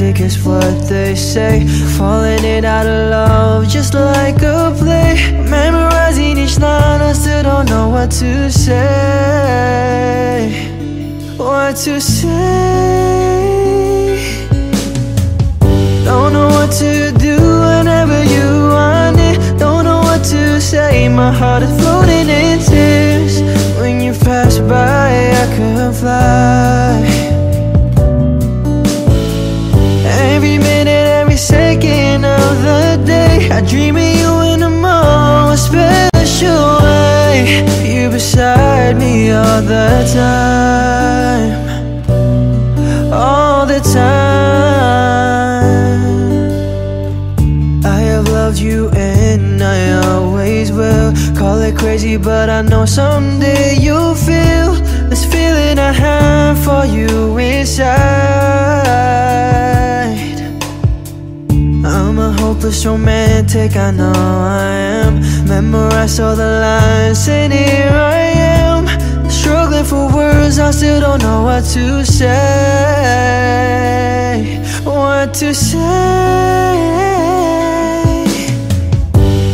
romantic is what they say. Falling in out of love just like a play. Memorizing each line, I still don't know what to say. What to say. Don't know what to do whenever you want it. Don't know what to say, my heart is floating in tears. When you pass by, I could fly. Second of the day, I dream of you in a more special way. You beside me all the time, all the time. I have loved you and I always will. Call it crazy, but I know someday you'll feel this feeling I have for you inside. I'm a hopeless romantic, I know I am. Memorized all the lines and here I am, struggling for words, I still don't know what to say. What to say.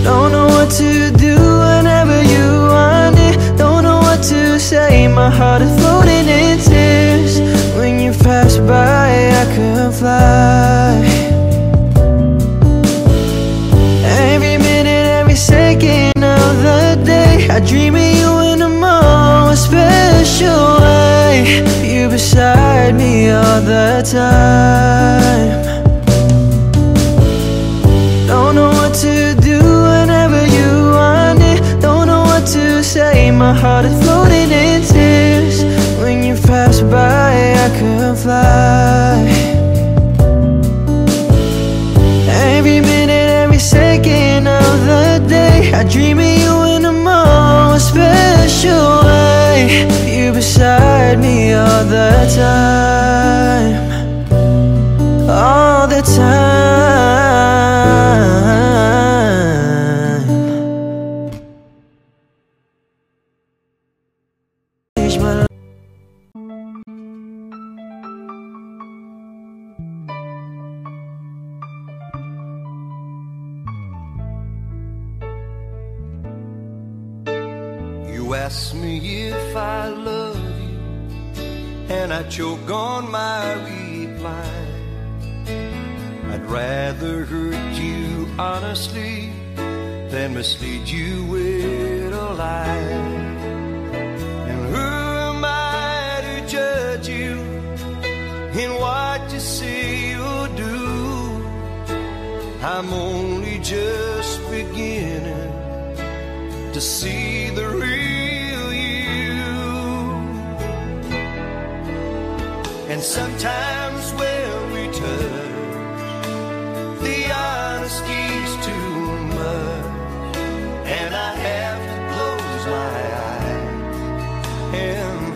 Don't know what to do whenever you want it. Don't know what to say, my heart is floating in tears. When you pass by, I could fly. Second of the day, I dream of you in a more special way. You beside me all the time. Don't know what to do whenever you want it. Don't know what to say, my heart is floating in tears. When you pass by, I could fly. Every minute, every second of the day, I dream of you in a more special way. You beside me all the time, all the time. Change my life. Ask me if I love you, and I choke on my reply. I'd rather hurt you honestly than mislead you with a lie. And who am I to judge you in what you say or do? I'm only just beginning to see the real. And sometimes when we touch, the honesty's too much, and I have to close my eyes. And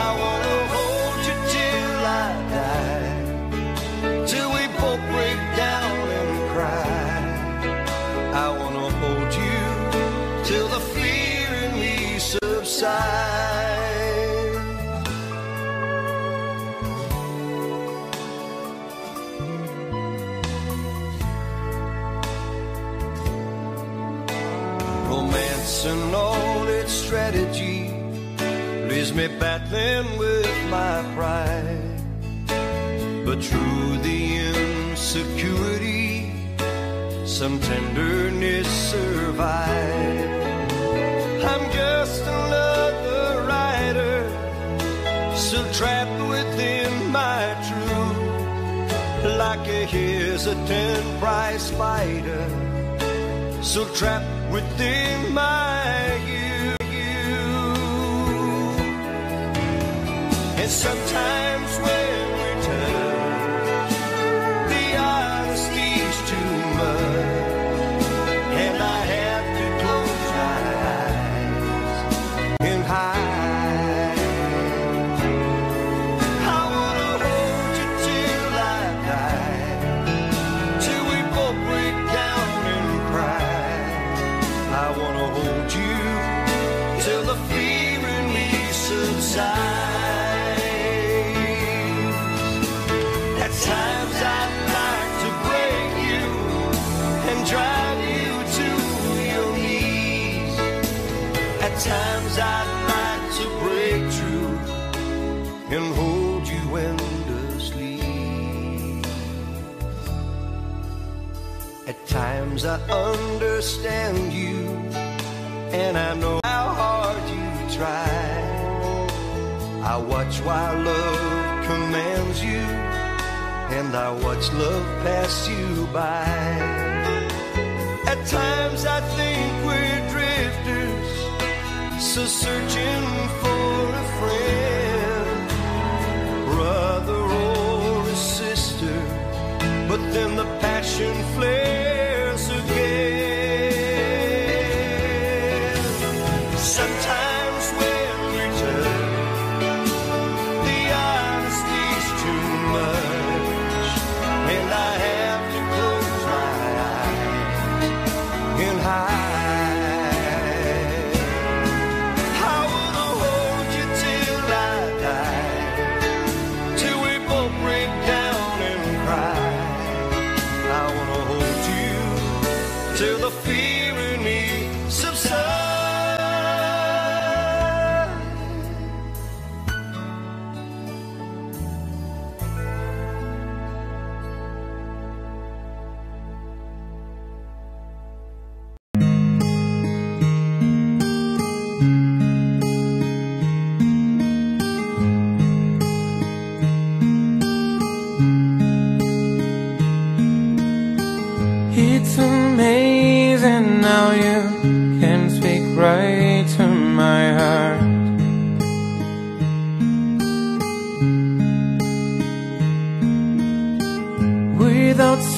I wanna hold you till I die, till we both break down and cry. I wanna hold you till the fear in me subsides. And all its strategy leaves me battling with my pride. But through the insecurity, some tenderness survives. I'm just another writer, still trapped within my truth, like a hesitant prize fighter, so trapped within my you. And sometimes when we touch, the honesty's too much, and I have to close my eyes and hide. I wanna hold you till I die, till we both break down and cry. I wanna hold you till the fear in me subsides. times I'd like to break through and hold you when to sleep. At times I understand you, and I know how hard you try. I watch while love commands you, and I watch love pass you by. At times I think we're drifters, so searching for a friend, brother or a sister, but then the passion flares again. Sometimes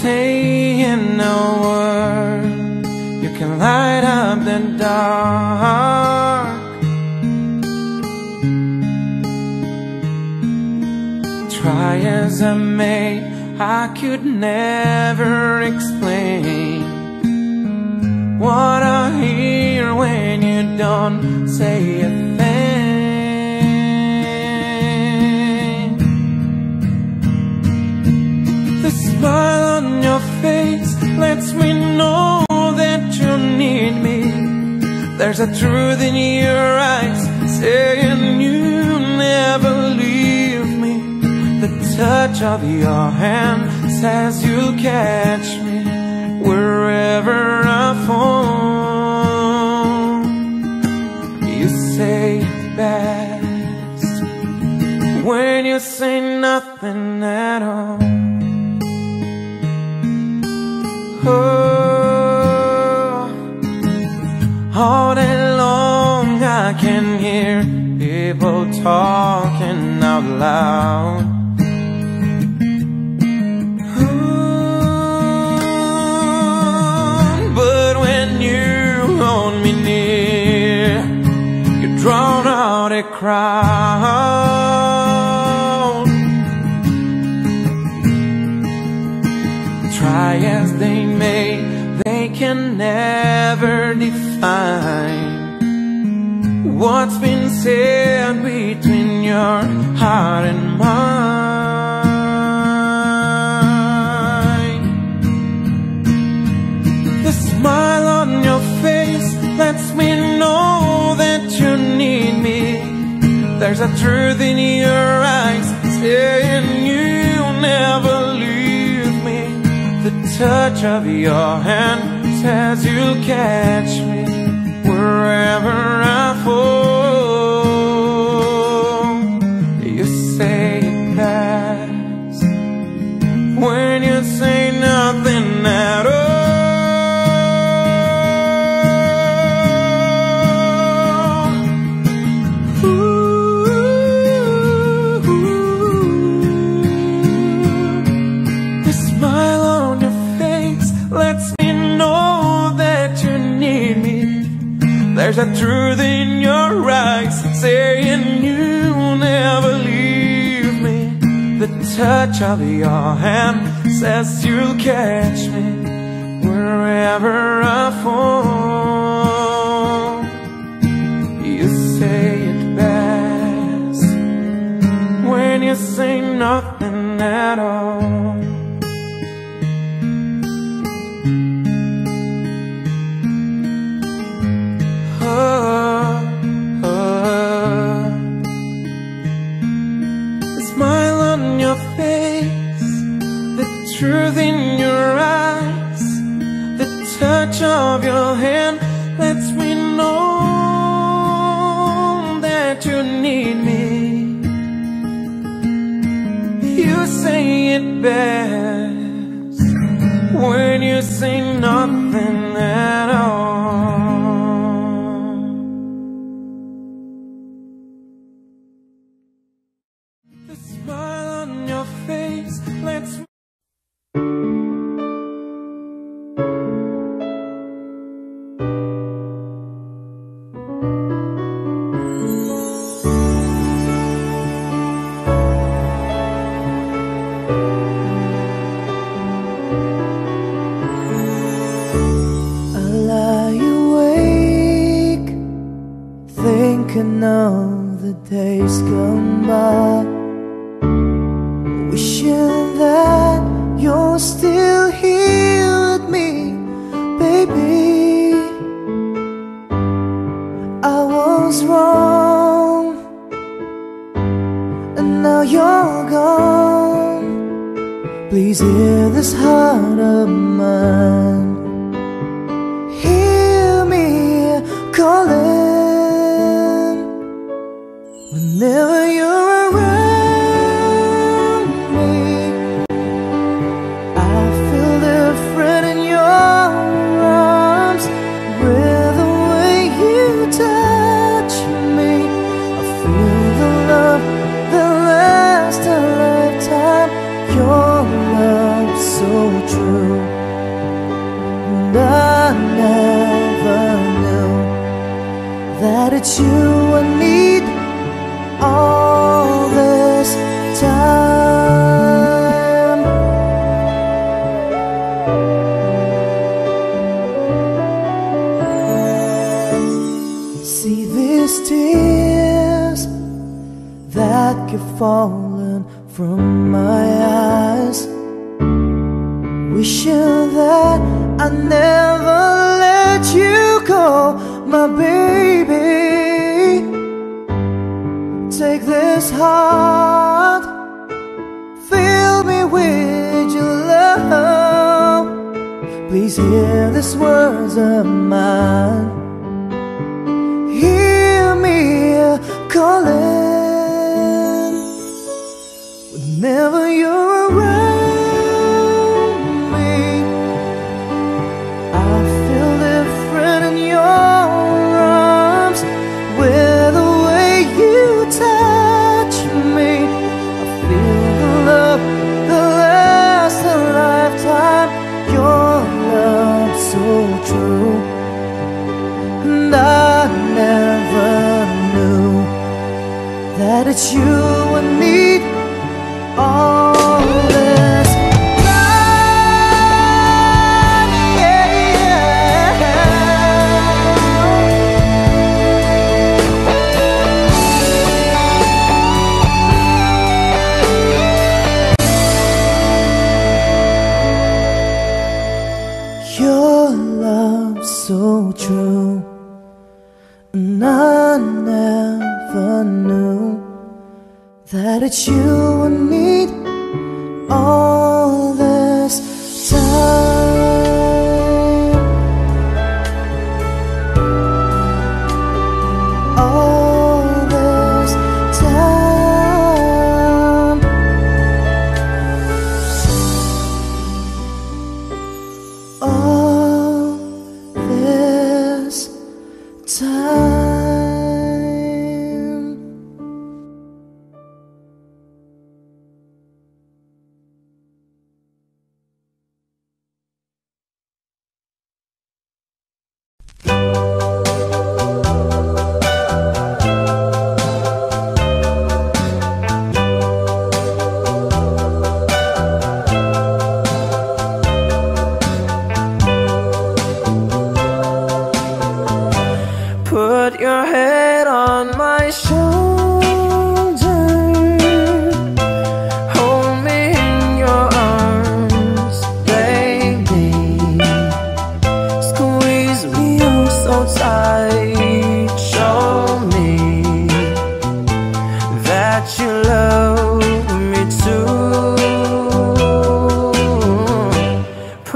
saying no word, you can light up the dark. Try as I may, I could never explain what I hear when you don't say a thing. The smile your face lets me know that you need me. There's a truth in your eyes saying you never leave me. The touch of your hand says you'll catch me wherever I fall. You say it best when you say nothing at all. Oh, all day long I can hear people talking out loud. Ooh, but when you hold me near, you drown out a crowd. Try as they can never define what's been said between your heart and mine. The smile on your face lets me know that you need me. There's a truth in your eyes saying you never leave me. The touch of your hand as you'll catch me wherever I fall. You say it best when you say nothing at all. Ooh, ooh, ooh. The smile on your face lets me there's a truth in your eyes saying you'll never leave me. The touch of your hand says you'll catch me wherever I fall. You say it best when you say nothing at all. Oh, of your hand lets me know that you need me. You say it best when you say nothing at all.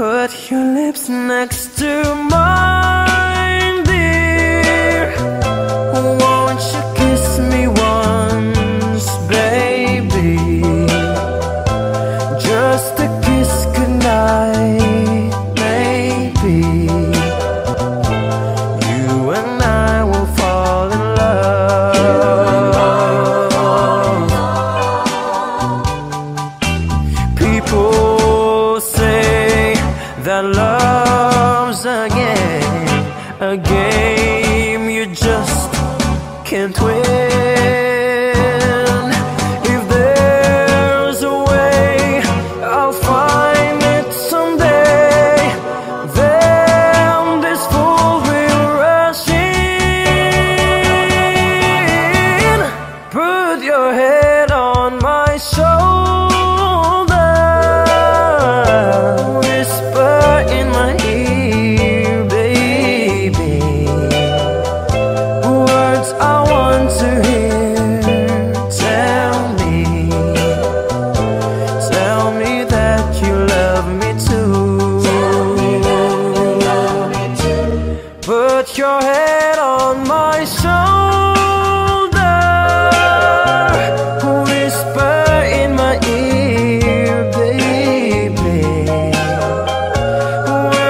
Put your lips next to mine. a game you just can't win. If there's a way, I'll find it someday. Then this fool will rush in. Put your head on my shoulder, whisper in my ear. Put your head on my shoulder, whisper in my ear, baby,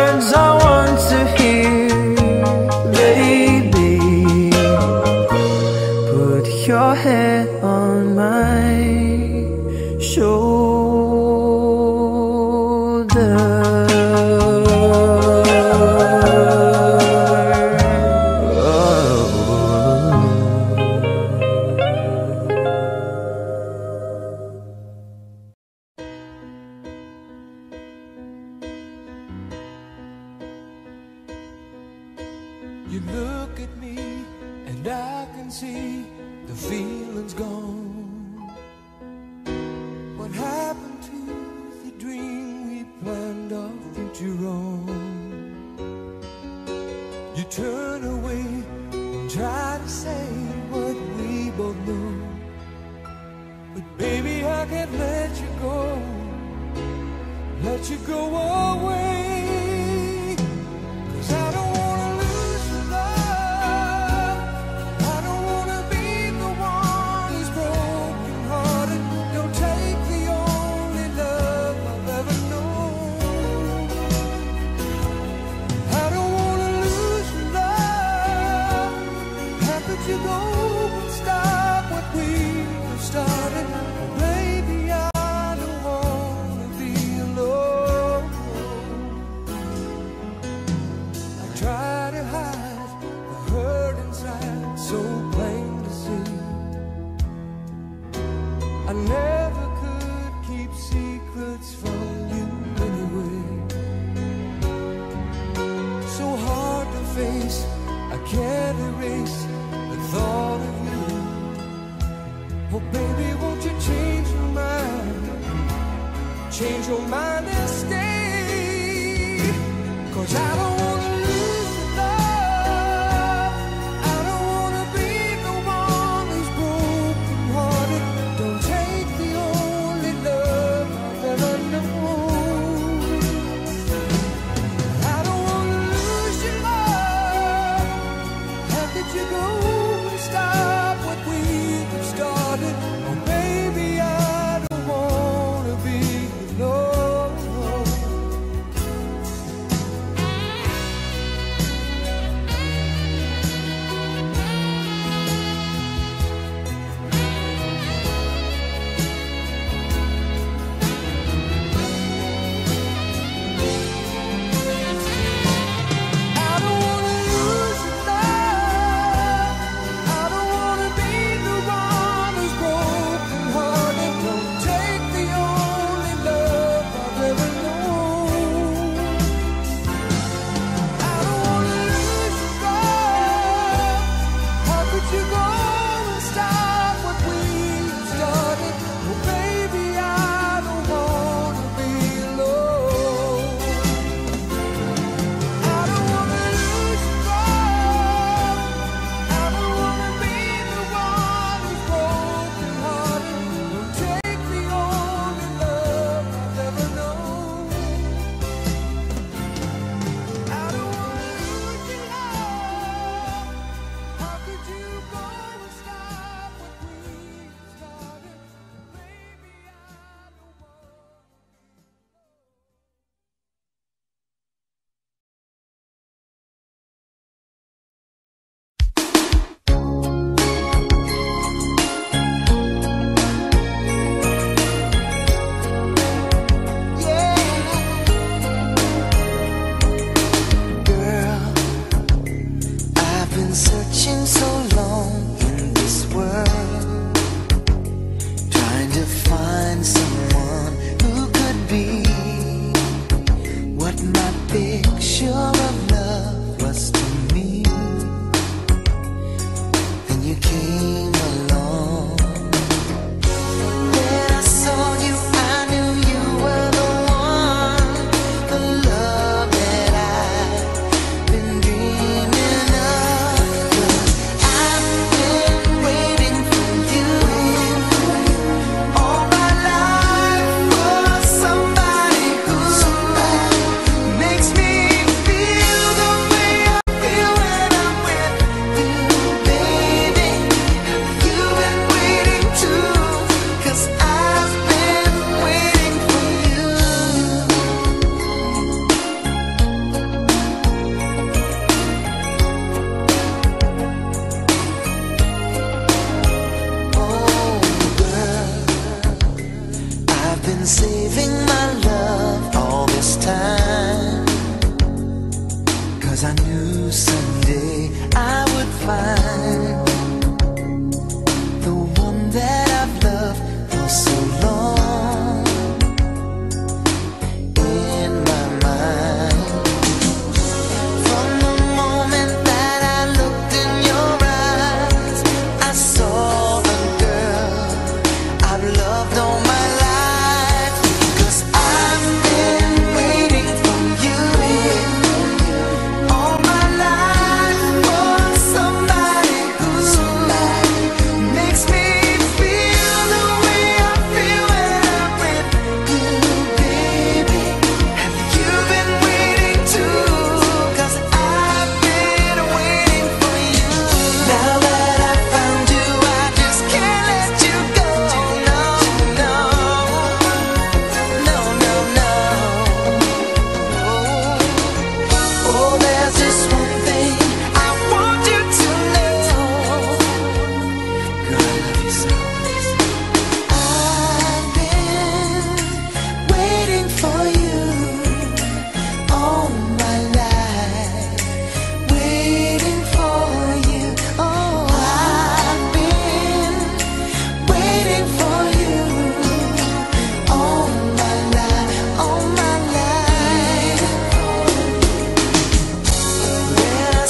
words I want to hear, baby. Put your head on my shoulder. You look at me and I can see the feeling's gone. What happened to the dream we planned of future wrong? You turn away and try to say what we both know, but baby, I can't let you go, let you go away. You go and stop what we have started. Baby, I don't wanna be alone. I try to hide the hurt inside, so plain to see. I never could keep secrets from you anyway. So hard to face, I can't erase thought of you. Oh baby, won't you change your mind, change your mind and stay. Cause I don't wanna lose the love, I don't wanna be the one who's broken hearted. Don't take the only love I've ever known. I don't wanna lose your love. How did you go? Stop what we've started. Oh baby, I don't wanna be alone. knew someday I would find the one that I've loved for so long in my mind. From the moment that I looked in your eyes, I saw the girl I've loved all my life. Cause I've been waiting for you all my life, for somebody who makes me feel the way I feel when I'm with you, baby. Have you been waiting too? Cause I've been waiting for you. Now that I found you, I just can't let you go. No, no, no, no, no. Oh, there's just one thing I want you to know. Girl, I love you so. I've been waiting for you all my life, waiting for you. Oh, I've been waiting for you all my life, all my life. When I saw you, I knew you were the one, the love that I've been dreaming of. Cause I've been waiting for you all my life, for somebody who makes me feel the way I feel when I'm with you, baby. And you've been waiting too. Oh, I've been waiting for you. I've been waiting for you all my life, all my life, waiting for you. I've been waiting for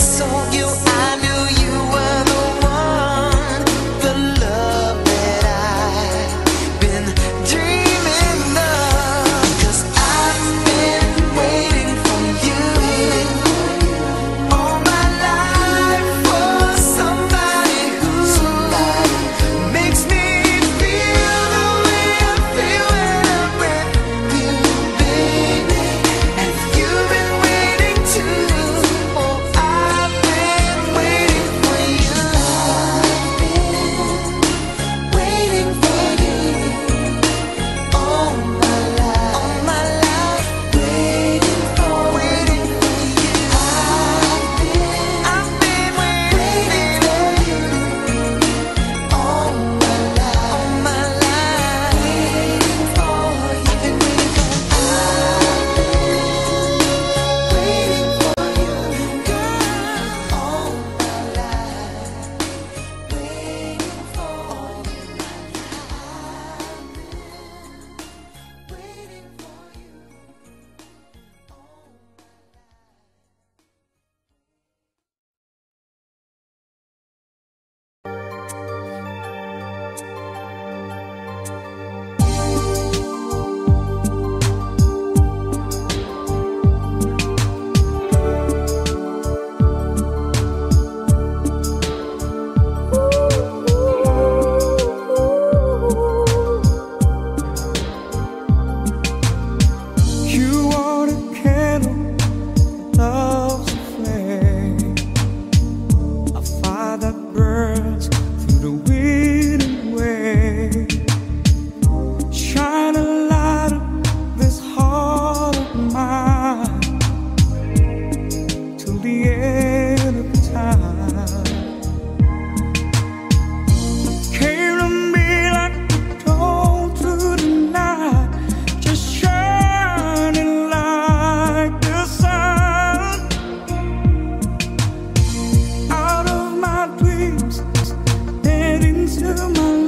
you all my life, waiting for you. I've been waiting for you. I've been waiting for you, girl, all my life, waiting for you. I've been waiting for you. You are the candle that loves the flame, a fire that burns through the wind and wave. Shine a light up this heart of mine till the end of time. You came to me like a dawn through the night, just shining like the sun. Out of my dreams and into my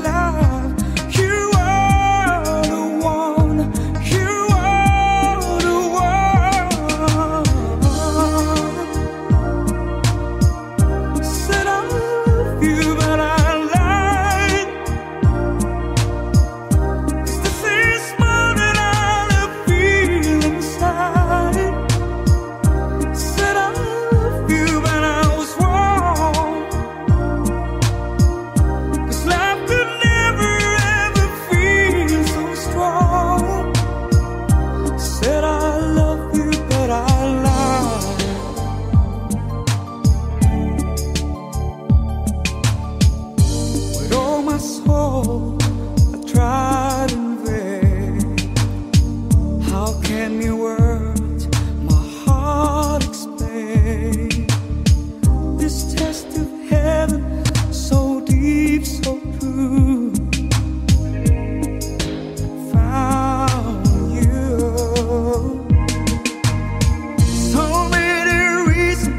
life, you are the one, you are the one. Said I love you, but I lied. This is more than I feel inside. Said I love you, but I was wrong. 'Cause love could never ever feel so strong. Said I love you, but I lied. With all my soul, I tried in vain. How can your words, my heart explain? This test of heaven, so deep, so true. Found you. So many reasons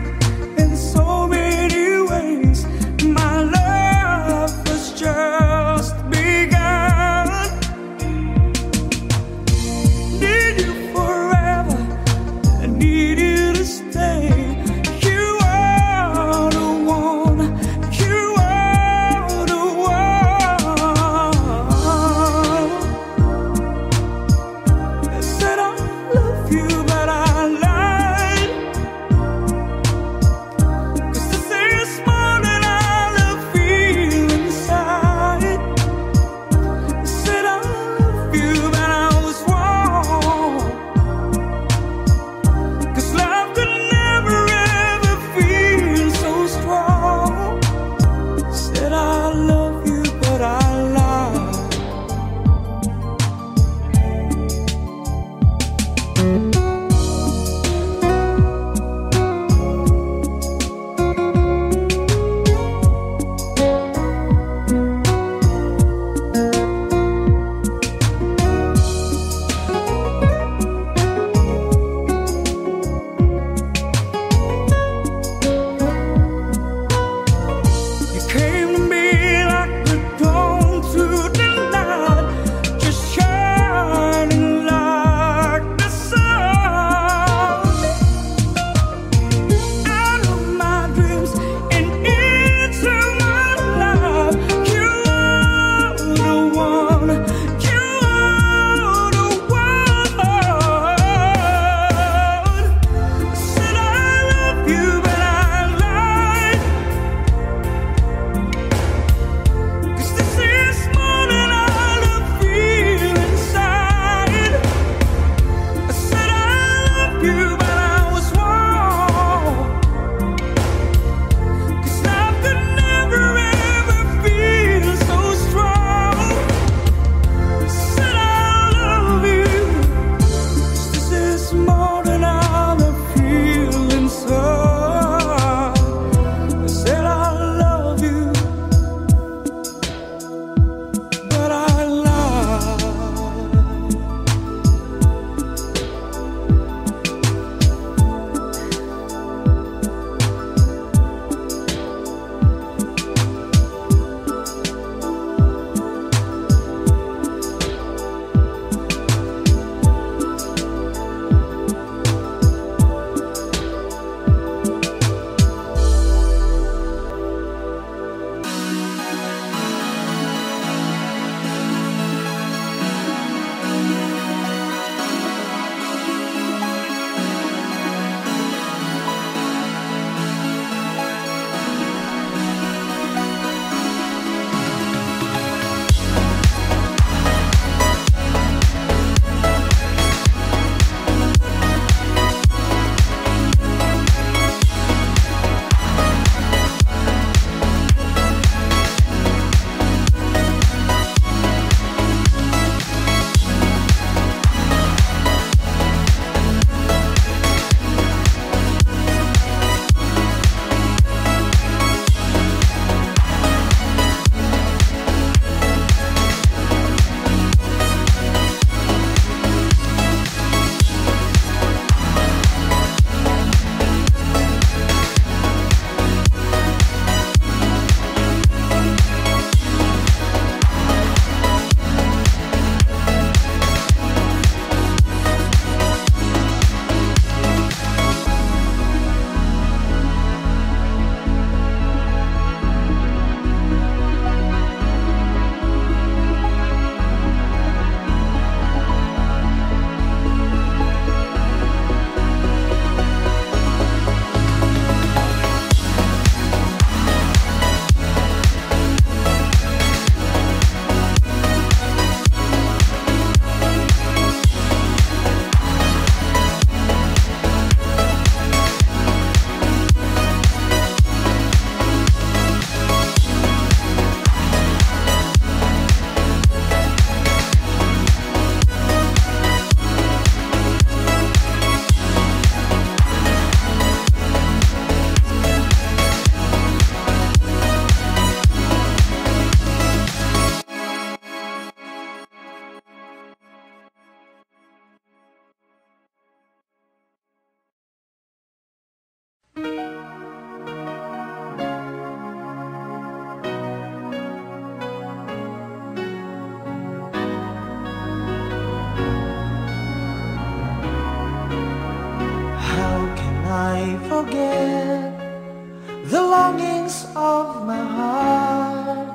the longings of my heart.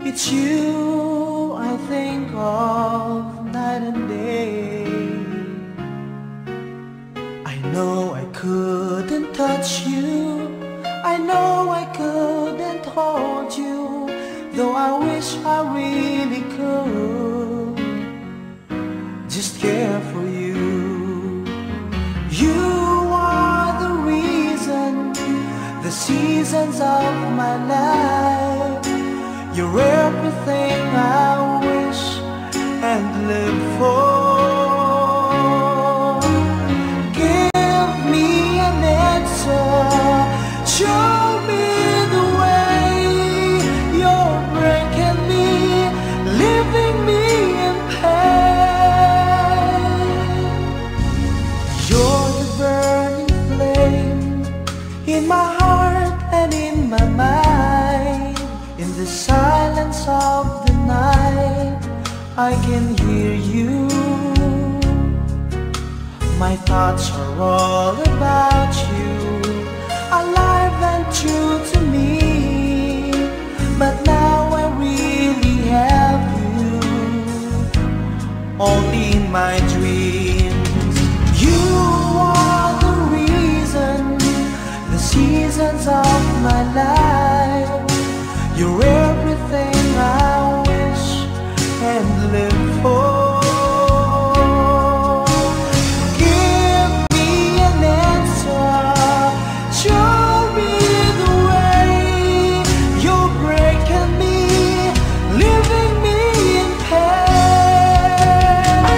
It's you I think of night and day. I know I couldn't touch you, I know I couldn't hold you, though I wish I really could just care for you. Seasons of my life, you're everything I wish and live for. Give me an answer, show me the way. You're breaking me, leaving me in pain. You're the burning flame in my heart and in my mind. In the silence of the night, I can hear you. My thoughts are all about you, alive and true to me. But now I really have you, only in my dreams. You are the reason, the seasons of my life, you're everything I wish and live for. Give me an answer, show me the way. You're breaking me, leaving me in pain.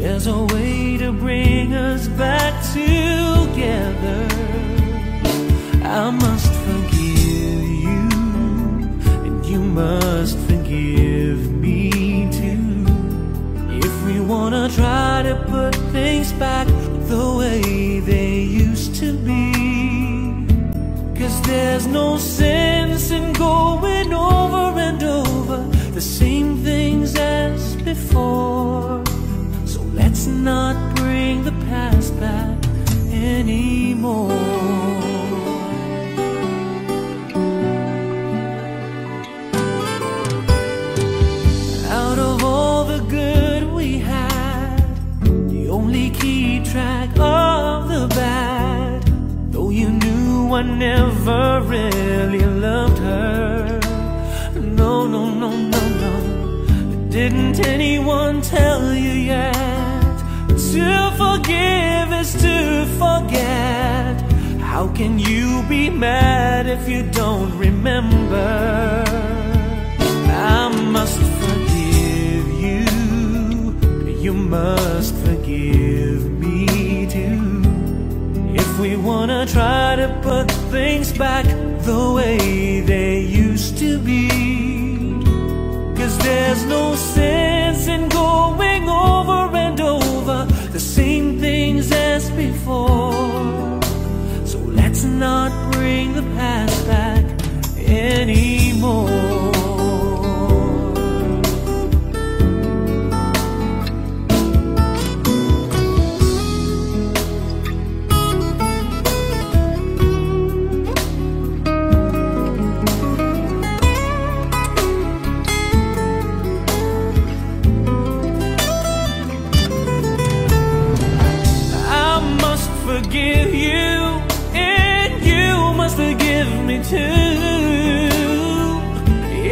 There's a way to bring us back to try to put things back the way they used to be. 'Cause there's no sense in going over and over the same things as before. So let's not bring the past back anymore. Track of the bad, though you knew I never really loved her. No, no, no, no, no. Didn't anyone tell you yet? To forgive is to forget. How can you be mad if you don't remember? I must forgive you. You must forgive me. We wanna try to put things back the way they used to be. 'Cause there's no sense in going over and over the same things as before. So let's not bring the past back anymore.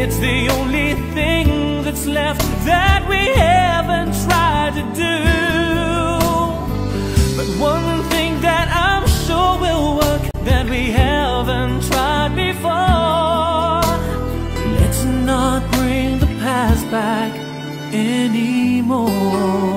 It's the only thing that's left that we haven't tried to do. But one thing that I'm sure will work that we haven't tried before. Let's not bring the past back anymore.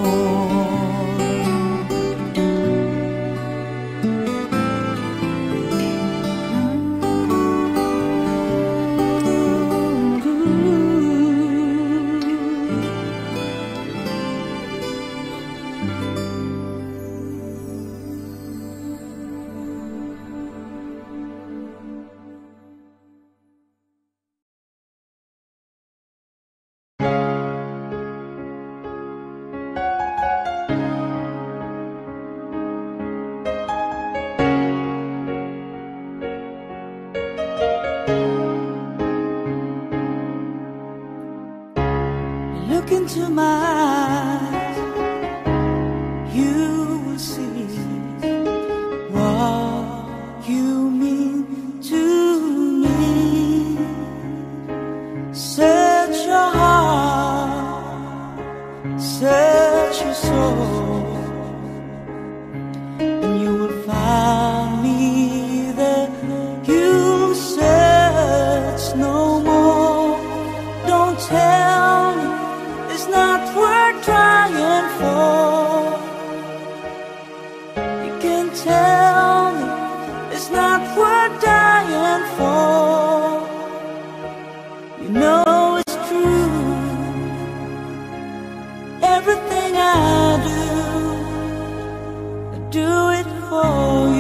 I'll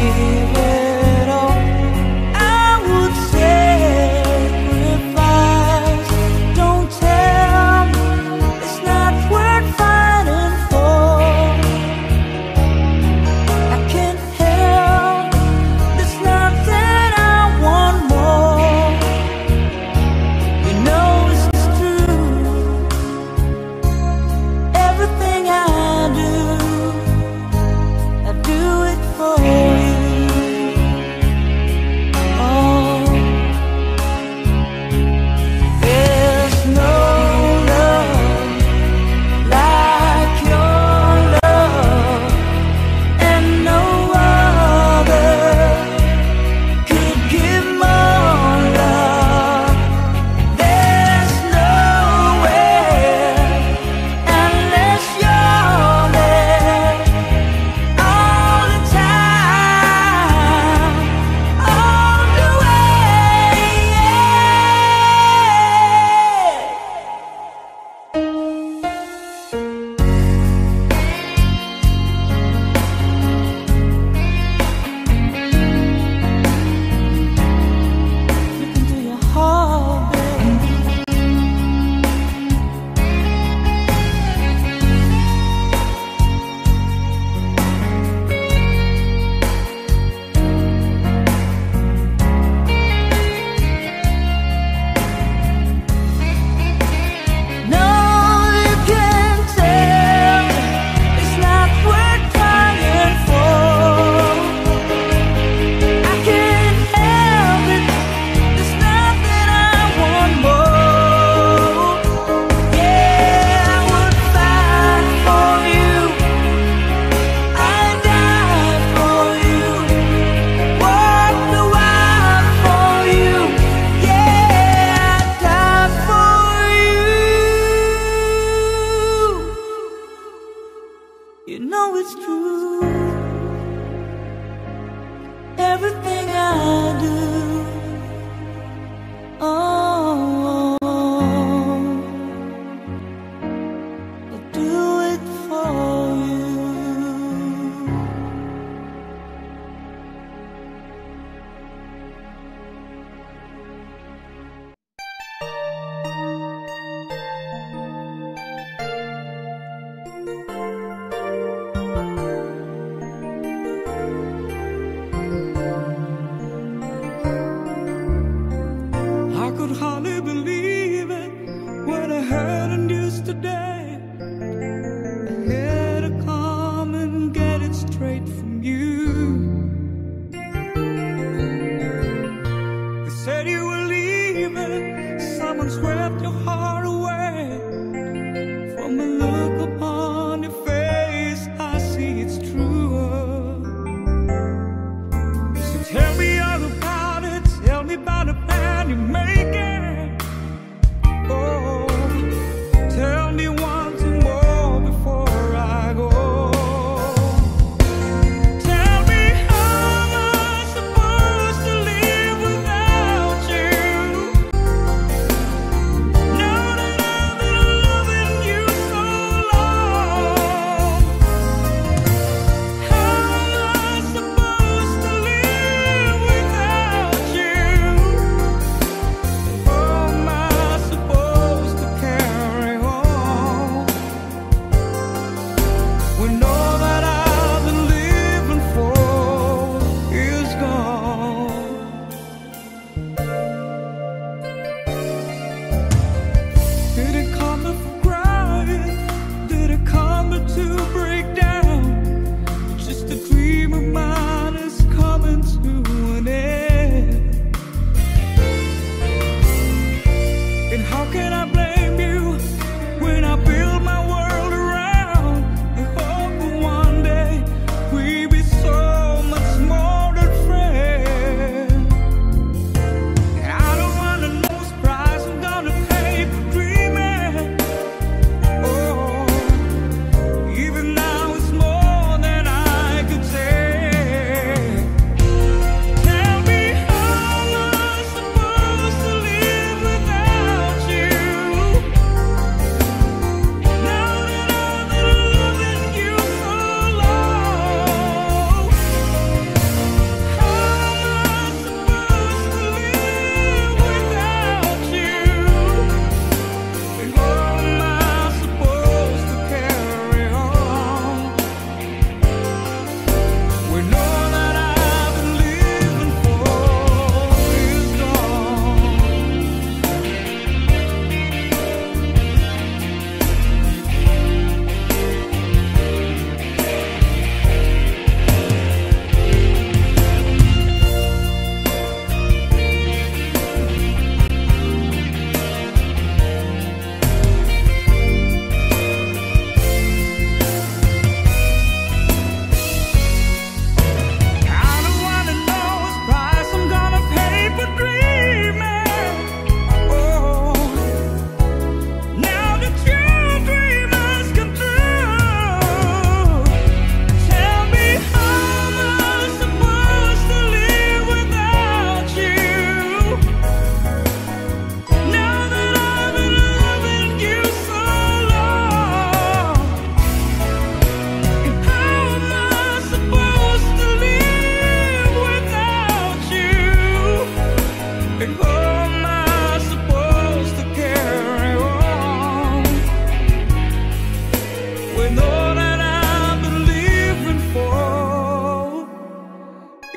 give it.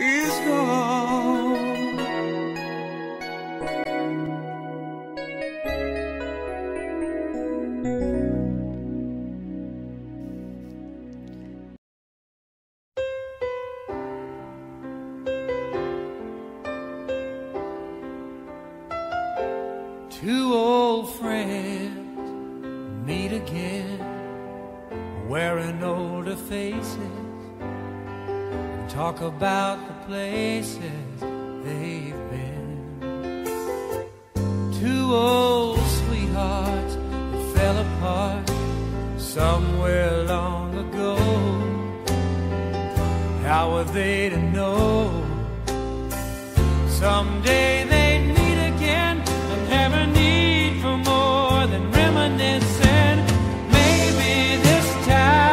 is gone. Two old friends meet again, wearing older faces, talk about the places they've been. Two old sweethearts that fell apart somewhere long ago. How were they to know? Someday they'd meet again and have a need for more than reminiscing. Maybe this time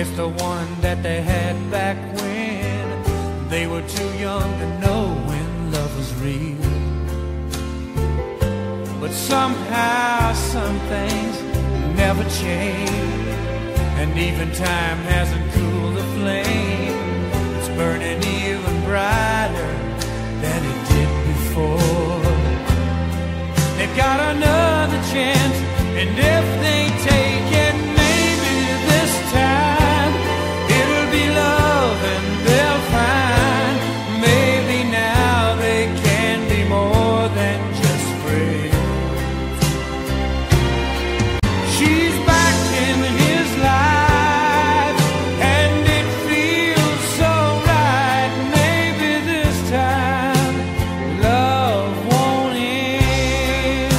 it's the one that they had back when they were too young to know when love was real. But somehow some things never change, and even time hasn't cooled the flame. It's burning even brighter than it did before. They've got another chance, and if they take it, maybe this time love and they'll find maybe now they can be more than just friends. She's back in his life and it feels so right. Maybe this time love won't end.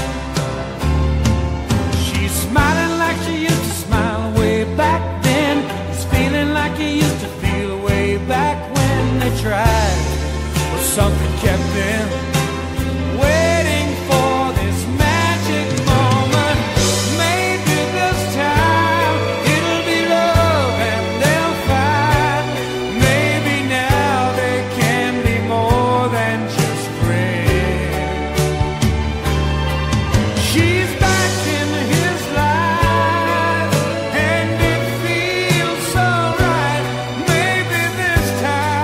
She's smiling like she used to smile way back then. She's feeling like he used to back when they tried, but something kept them waiting for this magic moment. Maybe this time it'll be love and they'll find maybe now they can be more than just friends. She's back in his life and it feels so right. Maybe this time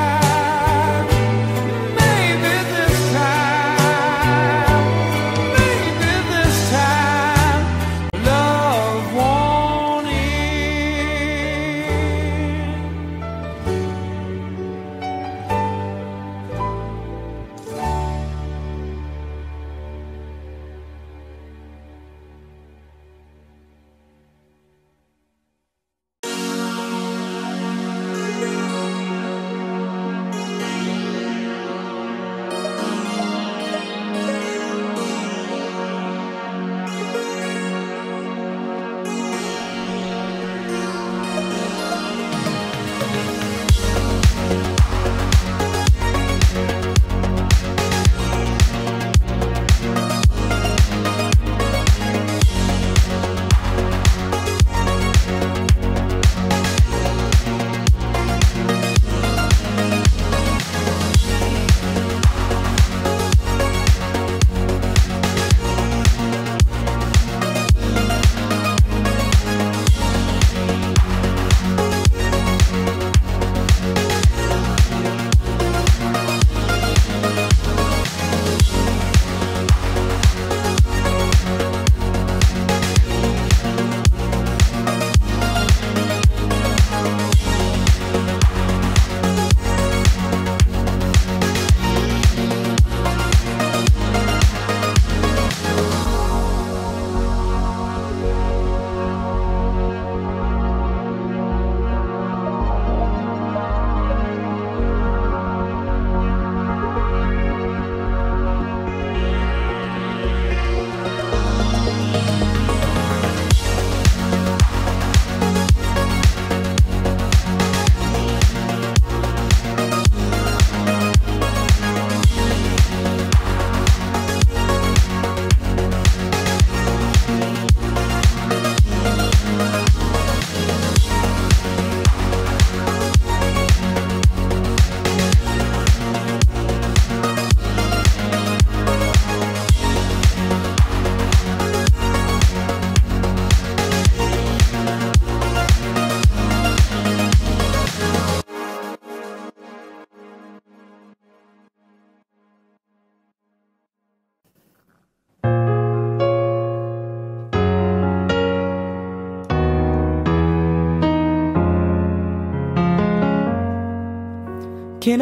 Can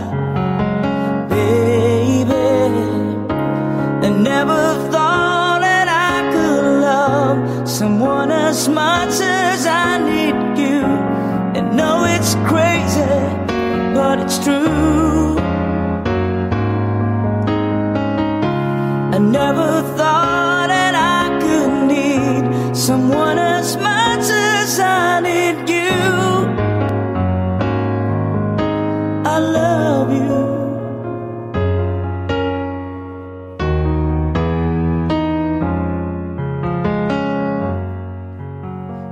Baby, I never thought someone as much as I need you. And know it's crazy, but it's true. I never thought that I could need someone as much as I need you. I love you.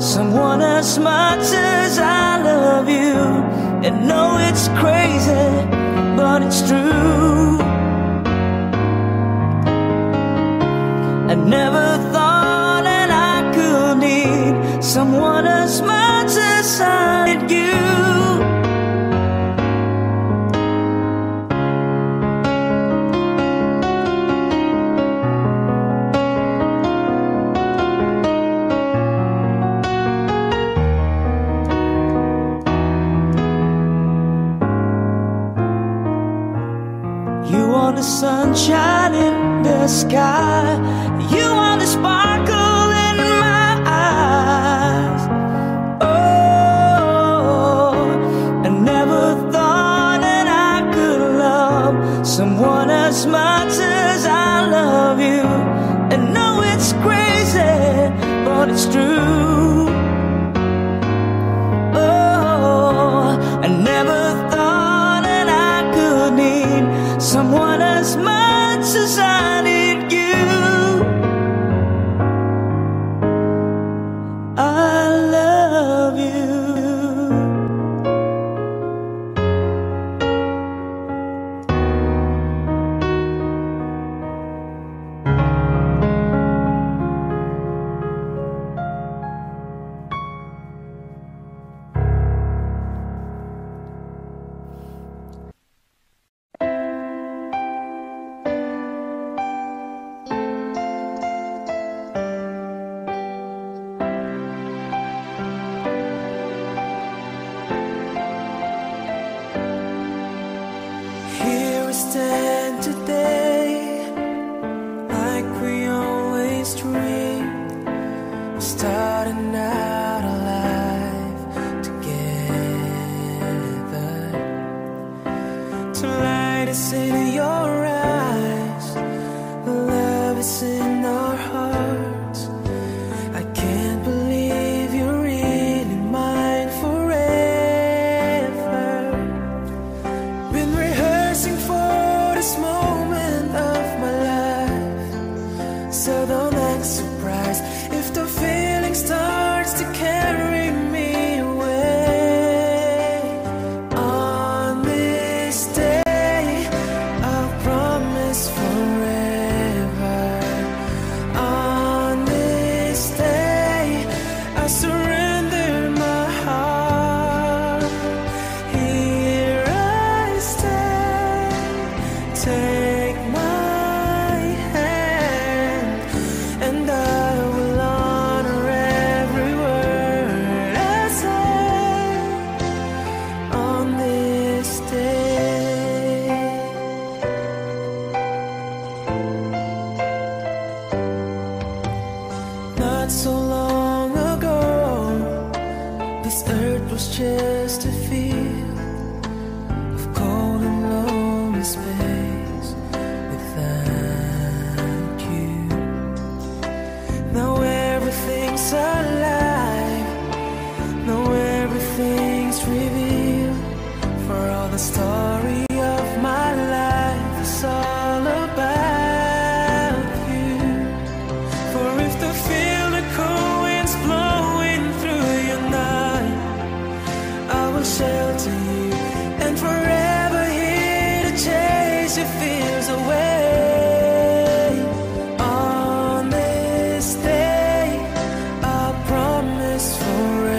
someone as much as I love you. And know it's crazy, but it's true. I never thought that I could need someone as much as I did you. The sunshine in the sky, you are the sparkle in my eyes. Oh, I never thought that I could love someone as much as I love you. And know it's crazy, but it's true. Oh, I never thought that I could need someone as much as I need you. I love you. Now everything the story of my life is all about you. For if the feel the cold wind's blowing through your night, I will shelter you and forever here to chase your fears away. On this day, I promise forever.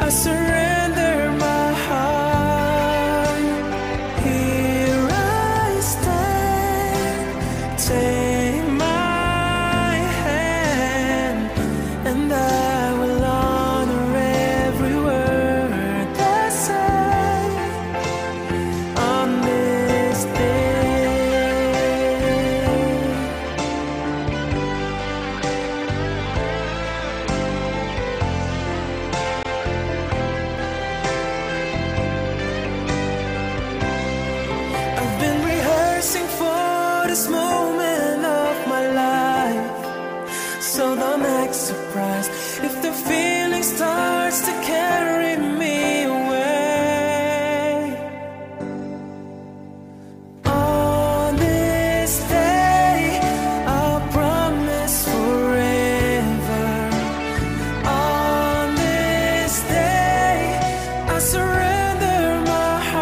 I surrender my heart. Here I stand. Take my hand, and I will honor every word I say on this day. For this moment of my life, so don't act surprised if the feeling starts to carry me away. On this day, I'll promise forever. On this day, I surrender my heart.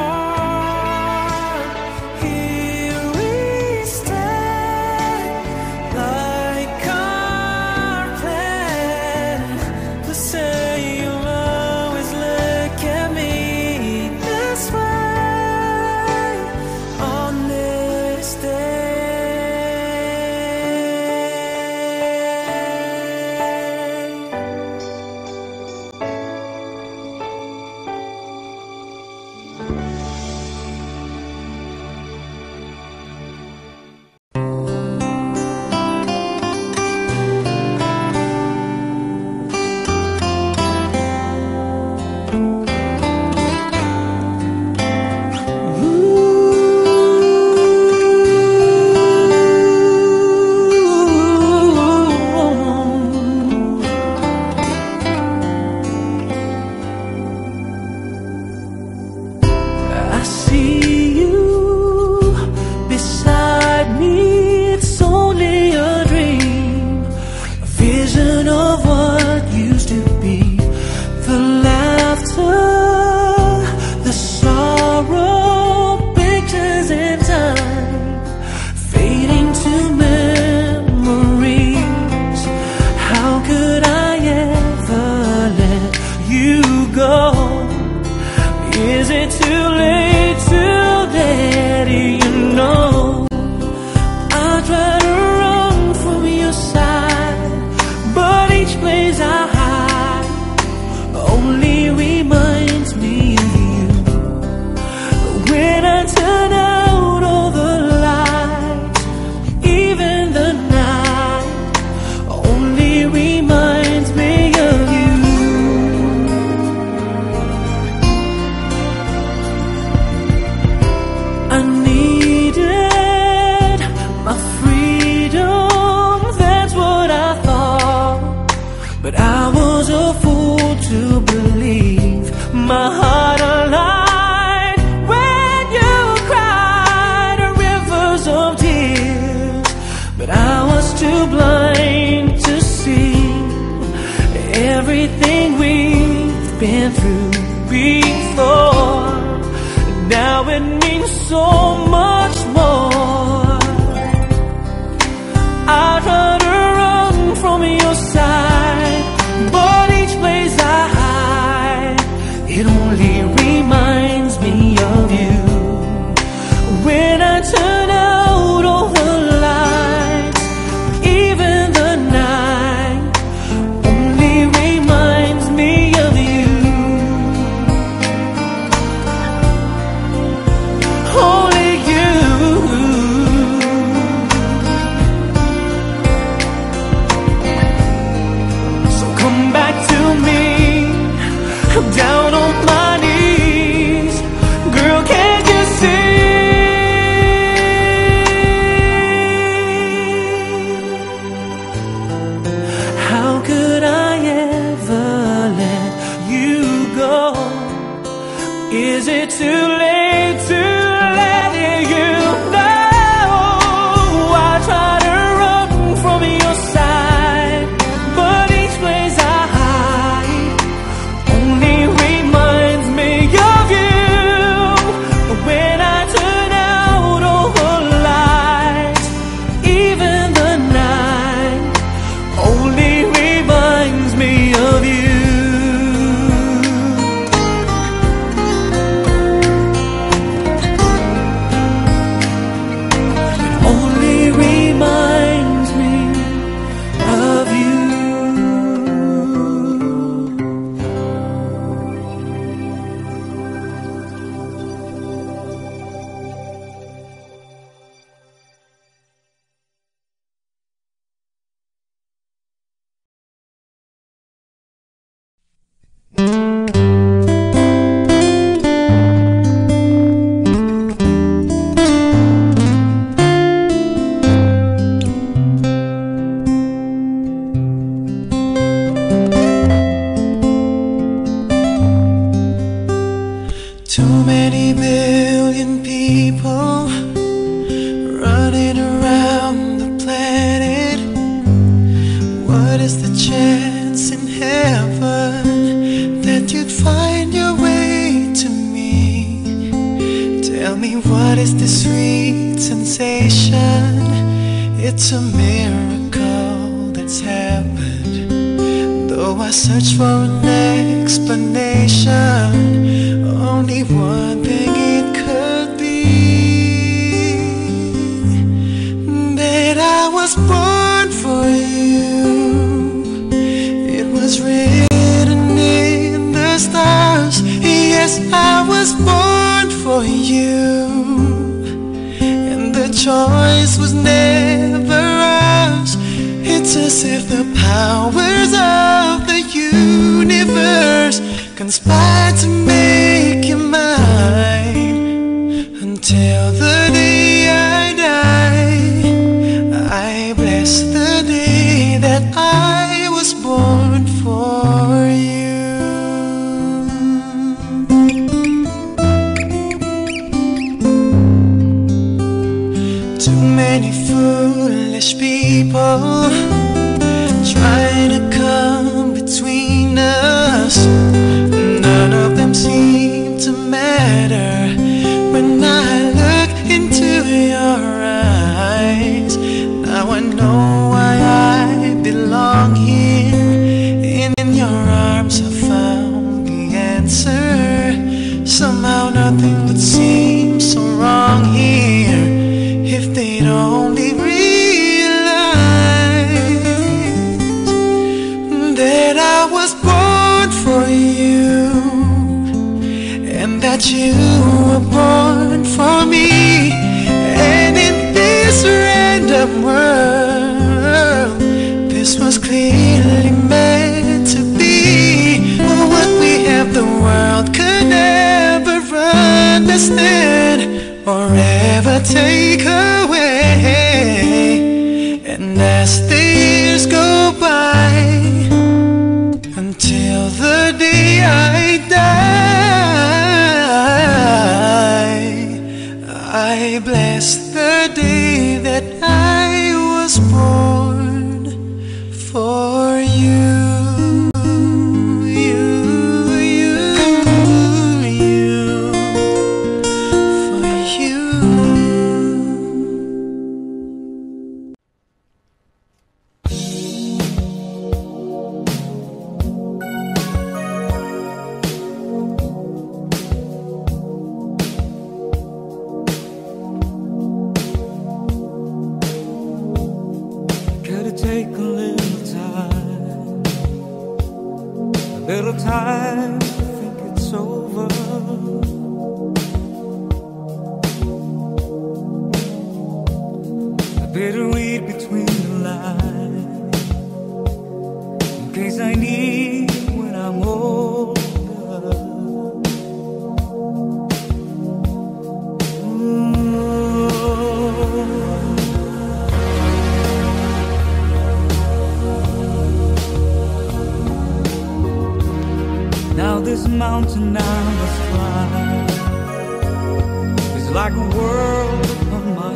people running around the planet. What is the chance in heaven that you'd find your way to me? Tell me, what is this sweet sensation? It's a miracle that's happened. Though I search for an explanation, only one thing it could be: that I was born for you. It was written in the stars. Yes, I was born for you, and the choice was never ours. It's as if the powers of the universe conspire to make you mine. Until the day I die, I bless the day that I was born for you. Too many foolish people trying to come between us. None of them seem to matter. When I look into your eyes, now I know why I belong here. And in your arms I found the answer. Somehow nothing would seem so wrong here. If they'd only realize that I was born for you, and that you were born for me. And in this random world, this was clearly meant to be. What we have, the world could never understand or ever take away. And as the years go by, until the day I die, I bless the day that I was born for you.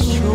Show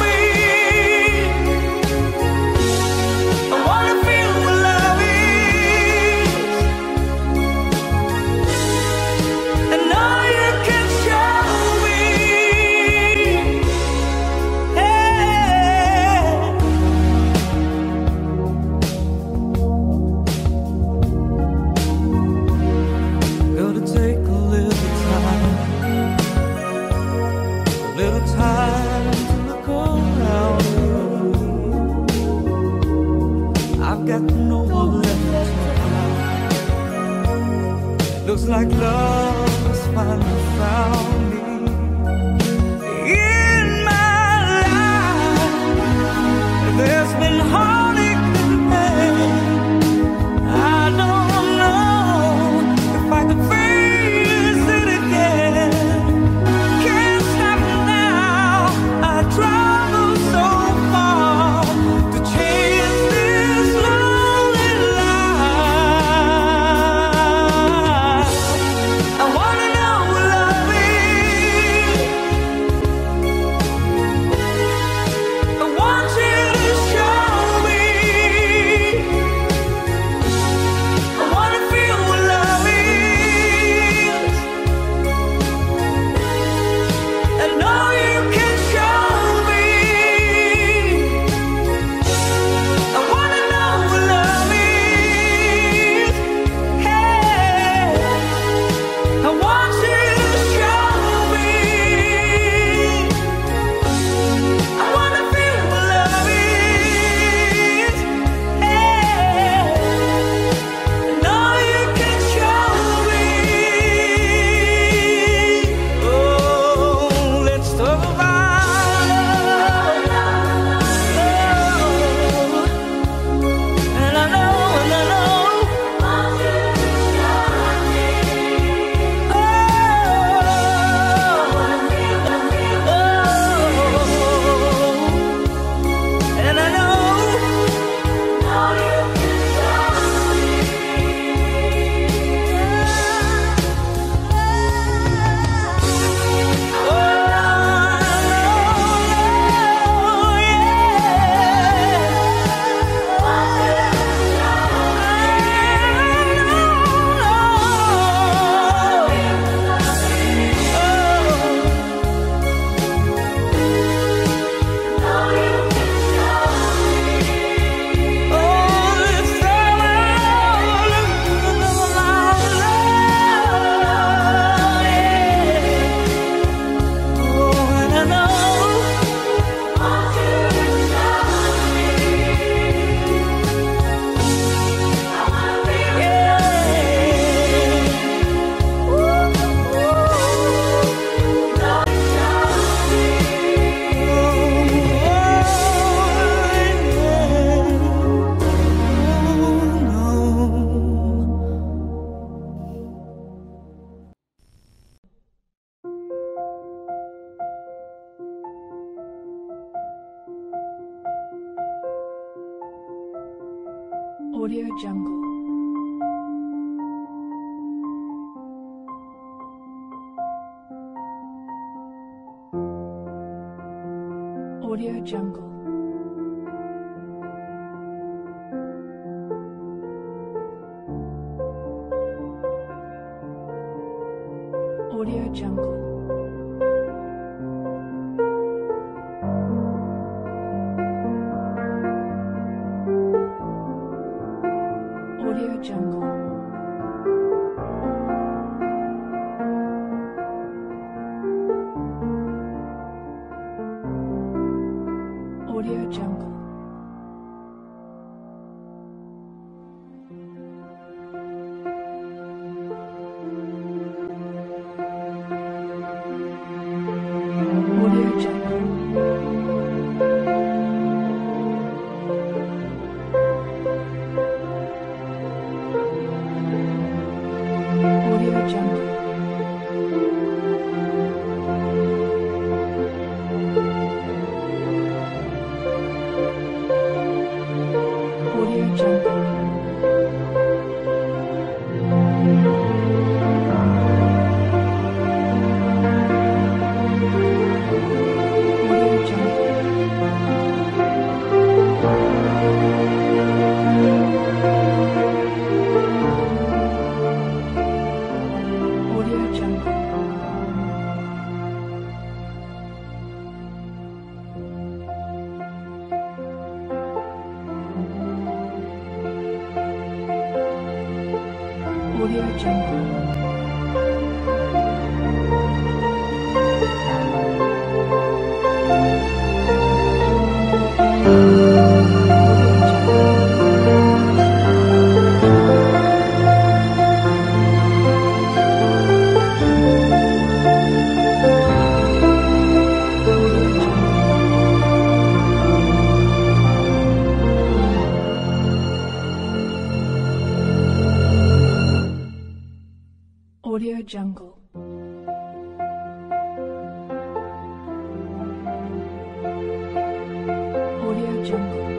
me. feels like love's finally found me in my life. There's been heartache and pain. I don't know if I could face it again. Can't stop now. I traveled so far to chase this lonely life. I wanna know what love is. I want you to show me. I wanna feel what love is. I know you can. Audio Jungle. Audio Jungle. Audio Jungle. Audio Jungle. Audio Jungle. Audio Jungle. jungle.